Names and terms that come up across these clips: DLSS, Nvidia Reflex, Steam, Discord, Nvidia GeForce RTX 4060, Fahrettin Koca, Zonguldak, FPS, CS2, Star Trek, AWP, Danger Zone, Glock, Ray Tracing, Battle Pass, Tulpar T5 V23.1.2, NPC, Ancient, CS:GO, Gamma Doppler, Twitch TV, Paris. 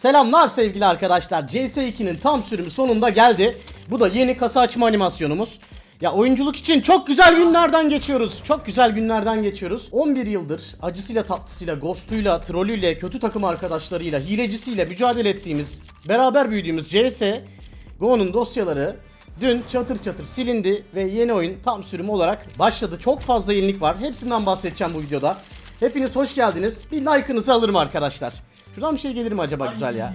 Selamlar sevgili arkadaşlar, CS2'nin tam sürümü sonunda geldi. Bu da yeni kasa açma animasyonumuz. Ya oyunculuk için çok güzel günlerden geçiyoruz. 11 yıldır acısıyla tatlısıyla, ghostuyla, trollüyle, kötü takım arkadaşlarıyla, hilecisiyle mücadele ettiğimiz, beraber büyüdüğümüz CS:GO'nun dosyaları dün çatır çatır silindi ve yeni oyun tam sürümü olarak başladı. Çok fazla yenilik var. Hepsinden bahsedeceğim bu videoda. Hepiniz hoş geldiniz. Bir like'ınızı alırım arkadaşlar. Şuradan bir şey gelir mi acaba güzel ya?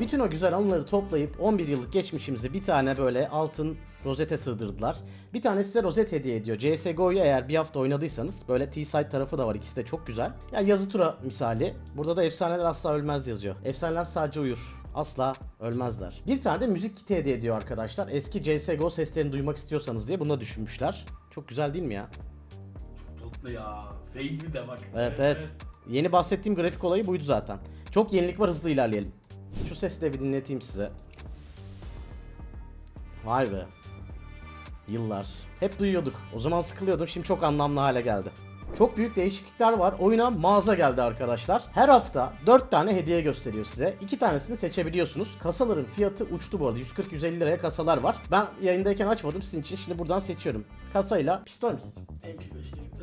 Bütün o güzel anıları toplayıp 11 yıllık geçmişimizi bir tane böyle altın rozete sığdırdılar. Bir tane size rozet hediye ediyor. CSGO'yu eğer bir hafta oynadıysanız böyle T-Side tarafı da var, ikisi de çok güzel. Ya yazı tura misali. Burada da efsaneler asla ölmez yazıyor. Efsaneler sadece uyur. Asla ölmezler. Bir tane de müzik kiti hediye ediyor arkadaşlar. Eski CSGO seslerini duymak istiyorsanız diye bunu da düşünmüşler. Çok güzel değil mi ya? Çok tatlı ya. Fail mi de bak. Evet. Yeni bahsettiğim grafik olayı buydu zaten. Çok yenilik var, hızlı ilerleyelim. Şu sesi de bir dinleteyim size. Vay be. Yıllar. Hep duyuyorduk. O zaman sıkılıyordum. Şimdi çok anlamlı hale geldi. Çok büyük değişiklikler var. Oyuna mağaza geldi arkadaşlar. Her hafta 4 tane hediye gösteriyor size. 2 tanesini seçebiliyorsunuz. Kasaların fiyatı uçtu bu arada. 140-150 liraya kasalar var. Ben yayındayken açmadım sizin için. Şimdi buradan seçiyorum. Kasayla pistol mü?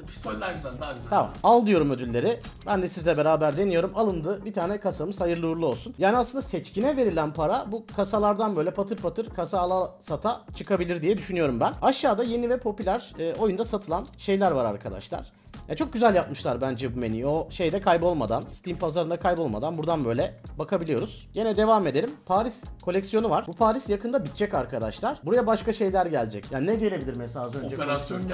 Pistol daha güzel, daha güzel. Tamam. Al diyorum ödülleri. Ben de sizle beraber deniyorum. Alındı. Bir tane kasamız, hayırlı uğurlu olsun. Yani aslında seçkine verilen para bu kasalardan böyle patır patır kasa ala sata çıkabilir diye düşünüyorum ben. Aşağıda yeni ve popüler oyunda satılan şeyler var arkadaşlar. Ya çok güzel yapmışlar bence bu menüyü. O şeyde kaybolmadan, Steam pazarında kaybolmadan buradan böyle bakabiliyoruz. Yine devam edelim. Paris koleksiyonu var. Bu Paris yakında bitecek arkadaşlar. Buraya başka şeyler gelecek. Yani ne gelebilir mesela az önce?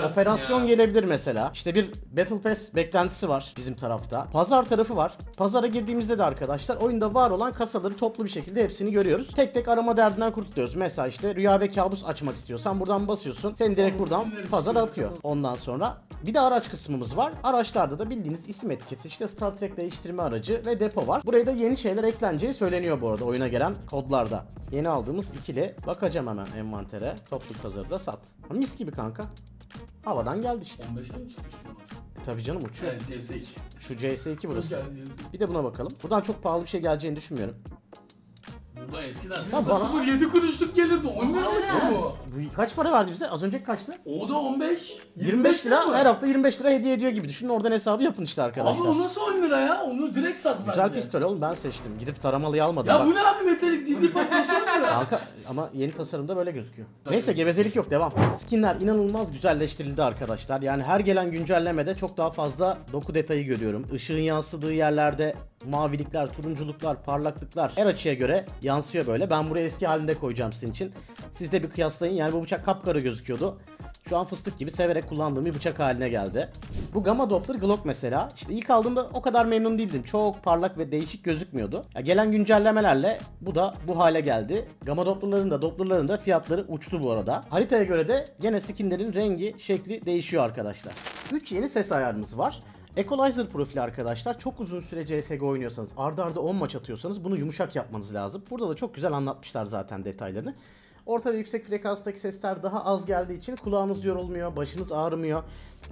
Operasyon gelebilir mesela. İşte bir Battle Pass beklentisi var bizim tarafta. Pazar tarafı var. Pazara girdiğimizde de arkadaşlar oyunda var olan kasaları toplu bir şekilde hepsini görüyoruz. Tek tek arama derdinden kurtuluyoruz. Mesela işte rüya ve kabus açmak istiyorsan buradan basıyorsun. Seni direkt buradan pazara atıyor. Ondan sonra bir de araç kısmımız var. Araçlarda da bildiğiniz isim etiketi, işte Star Trek değiştirme aracı ve depo var. Buraya da yeni şeyler ekleneceği söyleniyor bu arada oyuna gelen kodlarda. Yeni aldığımız ikili. Bakacağım hemen envantere. Toplu pazarda sat. Mis gibi kanka. Havadan geldi işte. Tabii canım, uçuyor. CS2. Şu CS2 burası. Bir de buna bakalım. Buradan çok pahalı bir şey geleceğini düşünmüyorum. Burada eskiden 0,7 kuruşluk gelirdi. 10 liralık bu. Kaç para verdi bize? Az önce kaçtı? O da 15. 25 lira. Her hafta 25 lira hediye ediyor gibi düşünün. Oradan hesabı yapın işte arkadaşlar. Abi o nasıl 10 lira ya? Onu direkt sat bence. Güzel pistol oğlum, ben seçtim. Gidip taramalıyı almadım. Ya bak, bu ne abi, metalik didip atması 10 lira. Kanka, ama yeni tasarımda böyle gözüküyor. Neyse, gevezelik yok, devam. Skinler inanılmaz güzelleştirildi arkadaşlar. Yani her gelen güncellemede çok daha fazla doku detayı görüyorum. Işığın yansıdığı yerlerde mavilikler, turunculuklar, parlaklıklar her açıya göre yansıyor böyle. Ben buraya eski halinde koyacağım sizin için. Siz de bir kıyaslayın. Yani bu bıçak kapkara gözüküyordu. Şu an fıstık gibi severek kullandığım bir bıçak haline geldi. Bu Gamma Doppler Glock mesela. İşte ilk aldığımda o kadar memnun değildim. Çok parlak ve değişik gözükmüyordu. Ya gelen güncellemelerle bu da bu hale geldi. Gamma Doppler'ların da fiyatları uçtu bu arada. Haritaya göre de gene skinlerin rengi, şekli değişiyor arkadaşlar. 3 yeni ses ayarımız var. Equalizer profili arkadaşlar, çok uzun süre CSGO oynuyorsanız, arda arda 10 maç atıyorsanız bunu yumuşak yapmanız lazım. Burada da çok güzel anlatmışlar zaten detaylarını. Orta ve yüksek frekanstaki sesler daha az geldiği için kulağınız yorulmuyor, başınız ağrımıyor.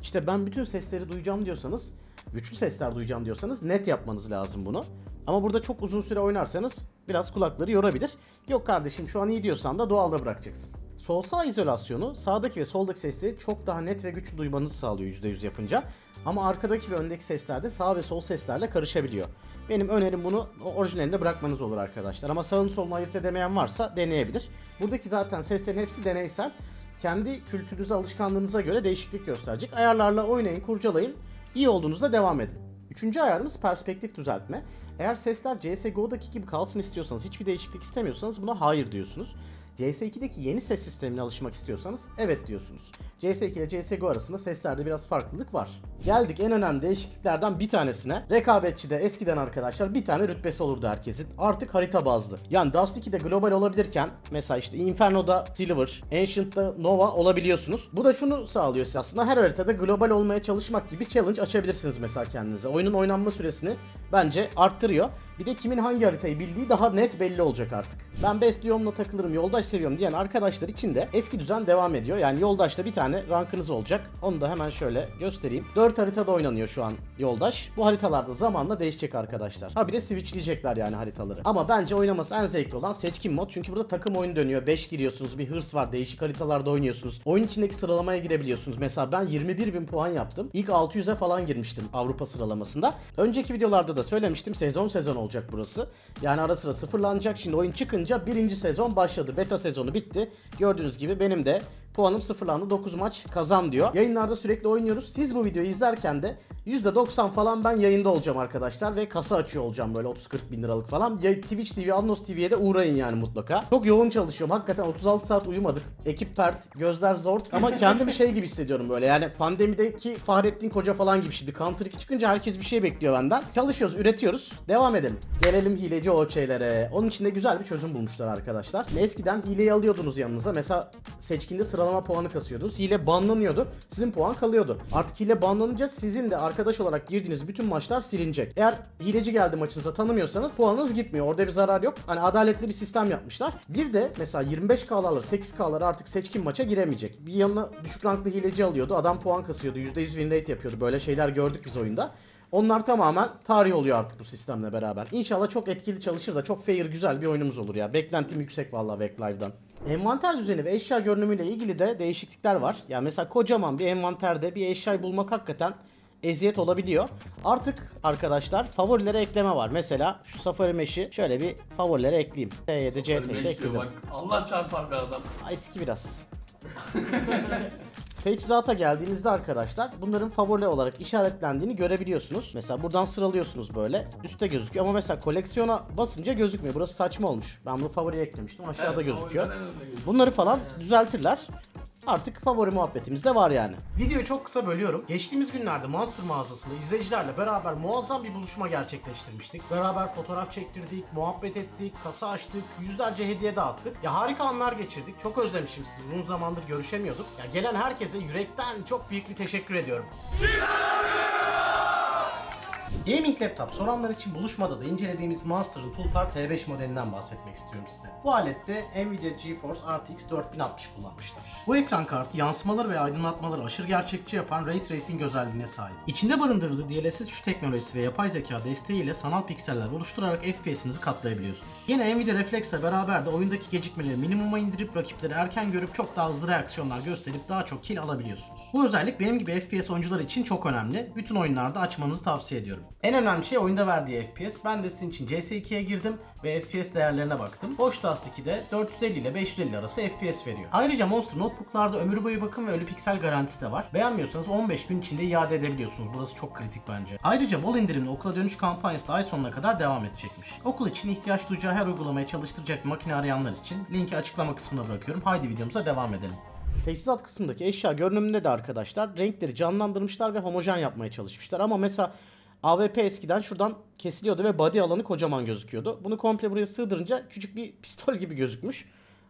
İşte ben bütün sesleri duyacağım diyorsanız, güçlü sesler duyacağım diyorsanız net yapmanız lazım bunu. Ama burada çok uzun süre oynarsanız biraz kulakları yorabilir. Yok kardeşim, şu an iyi diyorsan da doğalda bırakacaksın. Sol sağ izolasyonu sağdaki ve soldaki sesleri çok daha net ve güçlü duymanızı sağlıyor %100 yapınca. Ama arkadaki ve öndeki seslerde sağ ve sol seslerle karışabiliyor. Benim önerim bunu orijinalinde bırakmanız olur arkadaşlar. Ama sağını solunu ayırt edemeyen varsa deneyebilir. Buradaki zaten seslerin hepsi deneysel. Kendi kültürünüze, alışkanlığınıza göre değişiklik gösterecek. Ayarlarla oynayın, kurcalayın. İyi olduğunuzda devam edin. Üçüncü ayarımız perspektif düzeltme. Eğer sesler CSGO'daki gibi kalsın istiyorsanız, hiçbir değişiklik istemiyorsanız buna hayır diyorsunuz. CS2'deki yeni ses sistemine alışmak istiyorsanız evet diyorsunuz. CS2 ile CSGO arasında seslerde biraz farklılık var. Geldik en önemli değişikliklerden bir tanesine. Rekabetçi de eskiden arkadaşlar bir tane rütbesi olurdu herkesin. Artık harita bazlı. Yani Dust 2'de global olabilirken mesela işte Inferno'da Silver, Ancient'da Nova olabiliyorsunuz. Bu da şunu sağlıyor size aslında, her haritada global olmaya çalışmak gibi challenge açabilirsiniz mesela kendinize. Oyunun oynanma süresini bence arttırıyor. Bir de kimin hangi haritayı bildiği daha net belli olacak artık. Ben bestiyomla takılırım, yoldaş seviyorum diyen arkadaşlar için de eski düzen devam ediyor. Yani yoldaşta bir tane rankınız olacak. Onu da hemen şöyle göstereyim. 4 haritada oynanıyor şu an yoldaş. Bu haritalarda zamanla değişecek arkadaşlar. Ha bir de switchleyecekler yani haritaları. Ama bence oynaması en zevkli olan seçkin mod. Çünkü burada takım oyunu dönüyor. 5 giriyorsunuz, bir hırs var. Değişik haritalarda oynuyorsunuz. Oyun içindeki sıralamaya girebiliyorsunuz. Mesela ben 21.000 puan yaptım. İlk 600'e falan girmiştim Avrupa sıralamasında. Önceki videolarda da söylemiştim. Sezon olacak burası. Yani ara sıra sıfırlanacak. Şimdi oyun çıkınca birinci sezon başladı. Beta sezonu bitti. Gördüğünüz gibi benim de puanım sıfırlandı. 9 maç kazan diyor. Yayınlarda sürekli oynuyoruz. Siz bu videoyu izlerken de %90 falan ben yayında olacağım arkadaşlar ve kasa açıyor olacağım böyle 30-40 bin liralık falan. Twitch TV, Alnos TV'ye de uğrayın yani mutlaka. Çok yoğun çalışıyorum. Hakikaten 36 saat uyumadık. Ekip pert, gözler zor ama kendimi şey gibi hissediyorum böyle yani pandemideki Fahrettin Koca falan gibi şimdi. Counter 2 çıkınca herkes bir şey bekliyor benden. Çalışıyoruz, üretiyoruz. Devam edelim. Gelelim hileci o şeylere. Onun için de güzel bir çözüm bulmuşlar arkadaşlar. Eskiden hileyi alıyordunuz yanınıza. Mesela seçkinde sıralama puanı kasıyordunuz. Hile banlanıyordu. Sizin puan kalıyordu. Artık hile banlanınca sizin de arkadaş olarak girdiğiniz bütün maçlar silinecek. Eğer hileci geldi maçınıza tanımıyorsanız puanınız gitmiyor. Orada bir zarar yok. Hani adaletli bir sistem yapmışlar. Bir de mesela 25K'lar, 8K'lar artık seçkin maça giremeyecek. Bir yanına düşük ranklı hileci alıyordu. Adam puan kasıyordu. %100 win rate yapıyordu. Böyle şeyler gördük biz oyunda. Onlar tamamen tarih oluyor artık bu sistemle beraber. İnşallah çok etkili çalışır da çok fair güzel bir oyunumuz olur ya. Beklentim yüksek vallahi Back Live'dan. Envanter düzeni ve eşya görünümüyle ilgili de değişiklikler var. Yani mesela kocaman bir envanterde bir eşyayı bulmak hakikaten eziyet olabiliyor. Artık arkadaşlar favorilere ekleme var. Mesela şu Safari Mesh'i şöyle bir favorilere ekleyeyim. T7CT'yi ekledim. Bak, Allah çarpar bir adam. Ay eski biraz. Teçhizata geldiğinizde arkadaşlar bunların favori olarak işaretlendiğini görebiliyorsunuz. Mesela buradan sıralıyorsunuz böyle. Üste gözüküyor ama mesela koleksiyona basınca gözükmüyor. Burası saçma olmuş. Ben bunu favoriye eklemiştim. Aşağıda evet, gözüküyor. Bunları falan düzeltirler. Artık favori muhabbetimiz de var yani. Videoyu çok kısa bölüyorum. Geçtiğimiz günlerde Monster mağazasında izleyicilerle beraber muazzam bir buluşma gerçekleştirmiştik. Beraber fotoğraf çektirdik, muhabbet ettik, kasa açtık, yüzlerce hediye dağıttık. Ya harika anlar geçirdik. Çok özlemişim sizi. Uzun zamandır görüşemiyorduk. Ya gelen herkese yürekten çok büyük bir teşekkür ediyorum. Gaming laptop soranlar için buluşmada da incelediğimiz Monster'ın Tulpar T5 modelinden bahsetmek istiyorum size. Bu alette Nvidia GeForce RTX 4060 kullanmışlar. Bu ekran kartı yansımaları ve aydınlatmaları aşırı gerçekçi yapan Ray Tracing özelliğine sahip. İçinde barındırdığı DLSS teknolojisi ve yapay zeka desteğiyle sanal pikseller oluşturarak FPS'inizi katlayabiliyorsunuz. Yine Nvidia Reflex ile beraber de oyundaki gecikmeleri minimuma indirip rakipleri erken görüp çok daha hızlı reaksiyonlar gösterip daha çok kill alabiliyorsunuz. Bu özellik benim gibi FPS oyuncular için çok önemli. Bütün oyunlarda açmanızı tavsiye ediyorum. En önemli şey oyunda verdiği FPS. Ben de sizin için CS2'ye girdim ve FPS değerlerine baktım. Watch Dogs 2'de 450 ile 550 arası FPS veriyor. Ayrıca Monster notebooklarda ömür boyu bakım ve ölü piksel garantisi de var. Beğenmiyorsanız 15 gün içinde iade edebiliyorsunuz. Burası çok kritik bence. Ayrıca bol indirimli okula dönüş kampanyası da ay sonuna kadar devam edecekmiş. Okul için ihtiyaç duyacağı her uygulamaya çalıştıracak bir makine arayanlar için linki açıklama kısmına bırakıyorum. Haydi videomuza devam edelim. Teçhizat kısmındaki eşya görünümünde de arkadaşlar renkleri canlandırmışlar ve homojen yapmaya çalışmışlar. Ama mesela AWP eskiden şuradan kesiliyordu ve body alanı kocaman gözüküyordu. Bunu komple buraya sığdırınca küçük bir pistol gibi gözükmüş.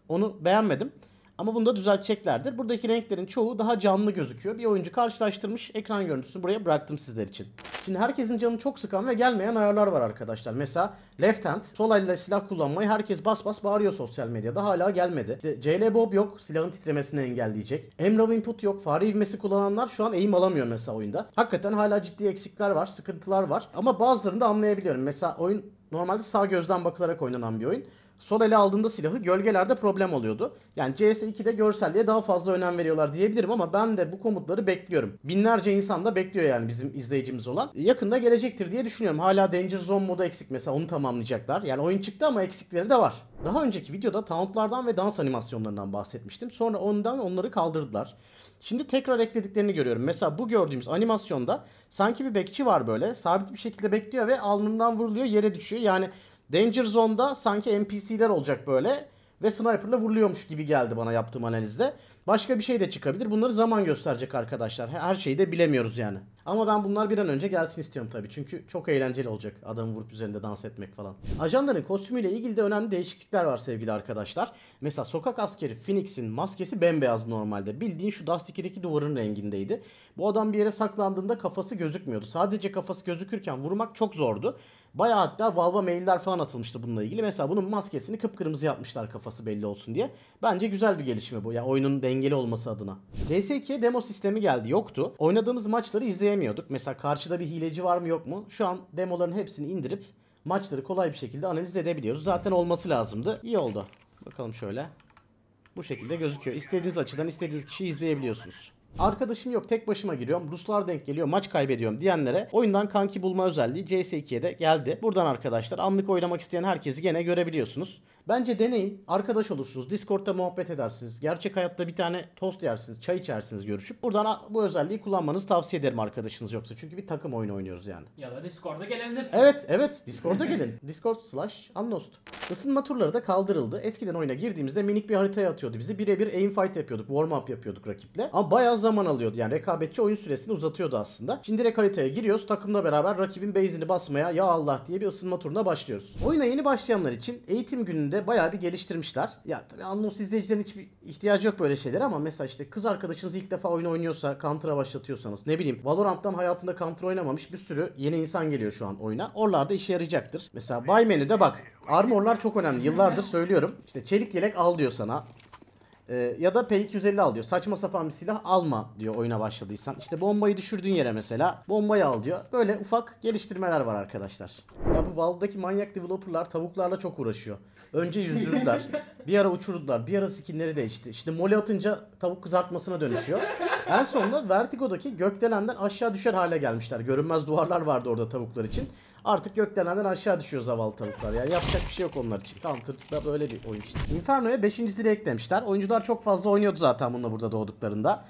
Onu beğenmedim. Ama bunu da düzelteceklerdir. Buradaki renklerin çoğu daha canlı gözüküyor. Bir oyuncu karşılaştırmış. Ekran görüntüsünü buraya bıraktım sizler için. Şimdi herkesin canını çok sıkan ve gelmeyen ayarlar var arkadaşlar. Mesela left hand, sol elle silah kullanmayı herkes bas bas bağırıyor sosyal medyada. Hala gelmedi. İşte CL Bob yok. Silahın titremesini engelleyecek. Emrov input yok. Fare ivmesi kullananlar şu an eğim alamıyor mesela oyunda. Hakikaten hala ciddi eksikler var, sıkıntılar var. Ama bazılarını da anlayabiliyorum. Mesela oyun normalde sağ gözden bakılarak oynanan bir oyun. Sol ele aldığında silahı gölgelerde problem oluyordu. Yani CS2'de görselliğe daha fazla önem veriyorlar diyebilirim ama ben de bu komutları bekliyorum. Binlerce insan da bekliyor yani bizim izleyicimiz olan. Yakında gelecektir diye düşünüyorum. Hala Danger Zone modu eksik mesela, onu tamamlayacaklar. Yani oyun çıktı ama eksikleri de var. Daha önceki videoda tauntlardan ve dans animasyonlarından bahsetmiştim. Sonra onları kaldırdılar. Şimdi tekrar eklediklerini görüyorum. Mesela bu gördüğümüz animasyonda sanki bir bekçi var böyle. Sabit bir şekilde bekliyor ve alnından vuruluyor, yere düşüyor. Yani Danger Zone'da sanki NPC'ler olacak böyle. ve sniper'la vuruluyormuş gibi geldi bana yaptığım analizde. Başka bir şey de çıkabilir. Bunları zaman gösterecek arkadaşlar. Her şeyi de bilemiyoruz yani. Ama ben bunlar bir an önce gelsin istiyorum tabii. Çünkü çok eğlenceli olacak adamı vurup üzerinde dans etmek falan. Ajanların kostümüyle ilgili de önemli değişiklikler var sevgili arkadaşlar. Mesela sokak askeri Phoenix'in maskesi bembeyaz normalde. Bildiğin şu Dust 2'deki duvarın rengindeydi. Bu adam bir yere saklandığında kafası gözükmüyordu. Sadece kafası gözükürken vurmak çok zordu. Bayağı hatta Valve'a mailler falan atılmıştı bununla ilgili. Mesela bunun maskesini kıpkırmızı yapmışlar kafası belli olsun diye. Bence güzel bir gelişme bu. Ya oyunun dengeli olması adına. CS2'ye demo sistemi geldi. Yoktu. Oynadığımız maçları izleyemiyorduk. Mesela karşıda bir hileci var mı yok mu? Şu an demoların hepsini indirip maçları kolay bir şekilde analiz edebiliyoruz. Zaten olması lazımdı. İyi oldu. Bakalım şöyle. Bu şekilde gözüküyor. İstediğiniz açıdan istediğiniz kişiyi izleyebiliyorsunuz. Arkadaşım yok, tek başıma giriyorum, Ruslar denk geliyor, maç kaybediyorum diyenlere oyundan kanki bulma özelliği CS2'ye de geldi. Buradan arkadaşlar anlık oynamak isteyen herkesi gene görebiliyorsunuz. Bence deneyin, arkadaş olursunuz, Discord'da muhabbet edersiniz, gerçek hayatta bir tane tost yersiniz, çay içersiniz görüşüp. Buradan bu özelliği kullanmanızı tavsiye ederim arkadaşınız yoksa, çünkü bir takım oyunu oynuyoruz yani. Ya da Discord'a gelebilirsiniz. Evet evet, Discord'a gelin. Discord/Unlost. Isınma turları da kaldırıldı. Eskiden oyuna girdiğimizde minik bir haritaya atıyordu bizi, birebir aim fight yapıyorduk, warm up yapıyorduk rakiple, ama bayağı zaman alıyordu yani, rekabetçi oyun süresini uzatıyordu aslında. Şimdi direkt haritaya giriyoruz, takımla beraber rakibin base'ini basmaya ya Allah diye bir ısınma turuna başlıyoruz. Oyuna yeni başlayanlar için eğitim gününde bayağı bir geliştirmişler. Ya tabii anons izleyicilerin hiçbir ihtiyacı yok böyle şeyler, ama mesela işte kız arkadaşınız ilk defa oyunu oynuyorsa, Counter'a başlatıyorsanız, ne bileyim Valorant'tan hayatında Counter oynamamış bir sürü yeni insan geliyor şu an oyuna. Oralarda işe yarayacaktır. Mesela buy menüde bak, armorlar çok önemli, yıllardır söylüyorum. İşte çelik yelek al diyor sana. Ya da P250 al diyor. Saçma sapan bir silah alma diyor oyuna başladıysan. İşte bombayı düşürdüğün yere mesela bombayı al diyor. Böyle ufak geliştirmeler var arkadaşlar. Ya bu Valve'daki manyak developerlar tavuklarla çok uğraşıyor. Önce yüzdürdüler. Bir ara uçurdular. Bir ara skinleri değişti. İşte mole atınca tavuk kızartmasına dönüşüyor. En sonunda Vertigo'daki gökdelenden aşağı düşer hale gelmişler. Görünmez duvarlar vardı orada tavuklar için. Artık gökdelenden aşağı düşüyor zavallı tavuklar. Yani yapacak bir şey yok onlar için. Counter'da böyle bir oyun işte. Inferno'ya 5. zile eklemişler. Oyuncular çok fazla oynuyordu zaten bununla burada doğduklarında.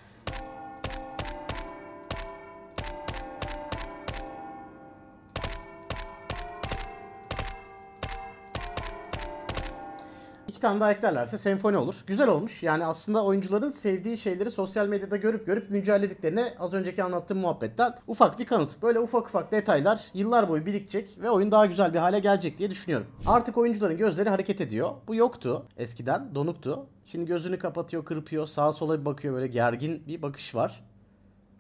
İki tane daha eklerlerse senfoni olur. Güzel olmuş. Yani aslında oyuncuların sevdiği şeyleri sosyal medyada görüp güncellediklerine az önceki anlattığım muhabbetten ufak bir kanıt. Böyle ufak detaylar yıllar boyu birikecek ve oyun daha güzel bir hale gelecek diye düşünüyorum. Artık oyuncuların gözleri hareket ediyor. Bu yoktu. Eskiden donuktu. Şimdi gözünü kapatıyor, kırpıyor, sağa sola bir bakıyor, böyle gergin bir bakış var.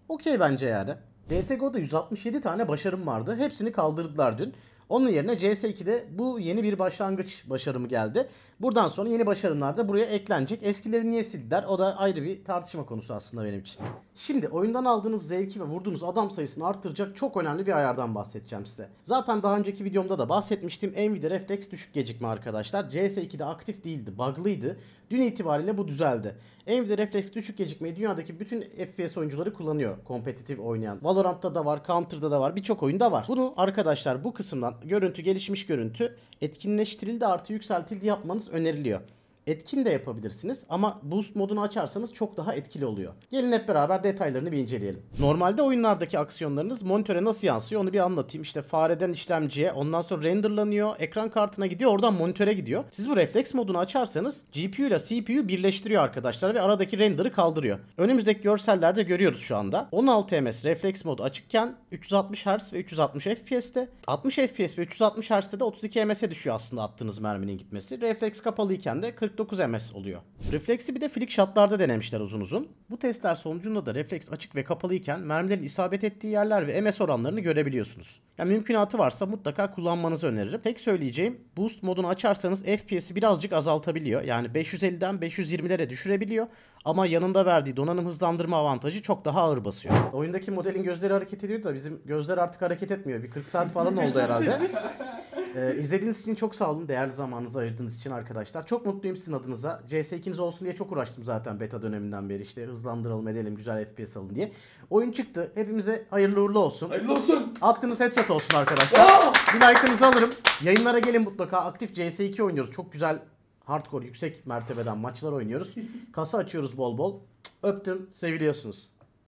Okey bence yani. CSGO'da 167 tane başarım vardı. Hepsini kaldırdılar dün. Onun yerine CS2'de bu yeni bir başlangıç başarımı geldi. Buradan sonra yeni başarımlar da buraya eklenecek. Eskileri niye sildiler? O da ayrı bir tartışma konusu aslında benim için. Şimdi oyundan aldığınız zevki ve vurduğunuz adam sayısını artıracak çok önemli bir ayardan bahsedeceğim size. Zaten daha önceki videomda da bahsetmiştim. Nvidia Reflex düşük gecikme arkadaşlar. CS2'de aktif değildi, bug'lıydı. Dün itibariyle bu düzeldi. Nvidia Reflex düşük gecikmeyi dünyadaki bütün FPS oyuncuları kullanıyor. Kompetitif oynayan. Valorant'ta da var, Counter'da da var, birçok oyunda var. Bunu arkadaşlar bu kısımdan görüntü, gelişmiş görüntü, etkinleştirildi artı yükseltildi yapmanız öneriliyor. Etkin de yapabilirsiniz ama boost modunu açarsanız çok daha etkili oluyor. Gelin hep beraber detaylarını bir inceleyelim. Normalde oyunlardaki aksiyonlarınız monitöre nasıl yansıyor onu bir anlatayım. İşte fareden işlemciye, ondan sonra renderlanıyor, ekran kartına gidiyor, oradan monitöre gidiyor. Siz bu refleks modunu açarsanız GPU ile CPU birleştiriyor arkadaşlar ve aradaki render'ı kaldırıyor. Önümüzdeki görsellerde görüyoruz şu anda. 16 ms refleks modu açıkken 360 Hz ve 360 FPS'te, 60 FPS ve 360 Hz'te de 32 ms'e düşüyor aslında attığınız merminin gitmesi. Refleks kapalıyken de 49 ms oluyor. Refleksi bir de flick shot'larda denemişler uzun uzun. Bu testler sonucunda da refleks açık ve kapalı iken mermilerin isabet ettiği yerler ve ms oranlarını görebiliyorsunuz. Yani mümkünatı varsa mutlaka kullanmanızı öneririm. Tek söyleyeceğim, boost modunu açarsanız FPS'i birazcık azaltabiliyor. Yani 550'den 520'lere düşürebiliyor. Ama yanında verdiği donanım hızlandırma avantajı çok daha ağır basıyor. Oyundaki modelin gözleri hareket ediyor da bizim gözler artık hareket etmiyor. Bir 40 saat falan oldu herhalde. İzlediğiniz için çok sağ olun. Değerli zamanınızı ayırdığınız için arkadaşlar. Çok mutluyum sizin adınıza. CS2'niz olsun diye çok uğraştım zaten beta döneminden beri. İşte hızlandıralım, edelim, güzel FPS alın diye. Oyun çıktı. Hepimize hayırlı uğurlu olsun. Hayırlı olsun. Attığınız headshot olsun arkadaşlar. Bir like'ınızı alırım. Yayınlara gelin mutlaka. Aktif CS2 oynuyoruz. Çok güzel hardcore, yüksek mertebeden maçlar oynuyoruz. Kasa açıyoruz bol bol. Öptüm. Seviliyorsunuz.